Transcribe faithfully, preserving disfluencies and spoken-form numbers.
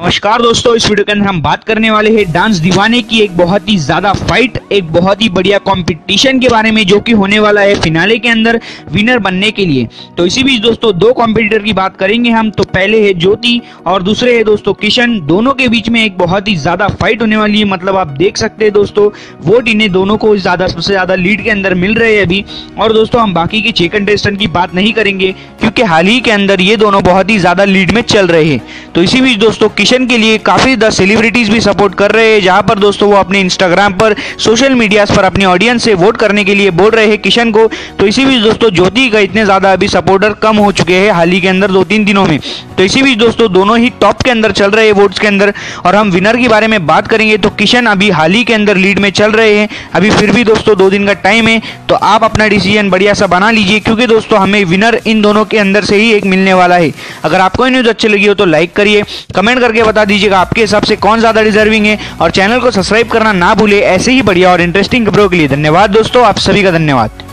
नमस्कार दोस्तों, इस वीडियो के अंदर हम बात करने वाले हैं डांस दीवाने की एक बहुत ही ज्यादा फाइट, एक बहुत ही बढ़िया कंपटीशन के बारे में जो कि होने वाला है फिनाले के अंदर विनर बनने के लिए। तो इसी बीच दोस्तों दो कॉम्पिटिटर की बात करेंगे हम। तो पहले है ज्योति और दूसरे है दोस्तों किशन। दोनों के बीच में एक बहुत ही ज्यादा फाइट होने वाली है। मतलब आप देख सकते हैं दोस्तों, वोट इन्हें दोनों को ज्यादा सबसे ज्यादा लीड के अंदर मिल रहे हैं अभी। और दोस्तों हम बाकी के छह कंटेस्टेंट की बात नहीं करेंगे क्योंकि हाल ही के अंदर ये दोनों बहुत ही ज्यादा लीड में चल रहे हैं। तो इसी बीच दोस्तों किशन के लिए काफी द सेलिब्रिटीज भी सपोर्ट कर रहे हैं, जहां पर दोस्तों वो अपने इंस्टाग्राम पर, सोशल मीडियाज पर अपनी ऑडियंस से वोट करने के लिए बोल रहे हैं किशन को। तो इसी बीच दोस्तों ज्योति का इतने ज्यादा अभी सपोर्टर कम हो चुके हैं हाल ही के अंदर दो तीन दिनों में। तो इसी बीच दोस्तों दोनों ही टॉप के अंदर चल रहे हैं वोट्स के अंदर। और हम विनर के बारे में बात करेंगे तो किशन अभी हाल ही के अंदर लीड में चल रहे हैं अभी। फिर भी दोस्तों दो दिन का टाइम है, तो आप अपना डिसीजन बढ़िया सा बना लीजिए क्योंकि दोस्तों हमें विनर इन दोनों के अंदर से ही एक मिलने वाला है। अगर आपको ये न्यूज अच्छी लगी हो तो लाइक करिए, कमेंट करके बता दीजिएगा आपके हिसाब से कौन ज्यादा डिजर्विंग है। और चैनल को सब्सक्राइब करना ना भूले ऐसे ही बढ़िया और इंटरेस्टिंग खबरों के लिए। धन्यवाद दोस्तों, आप सभी का धन्यवाद।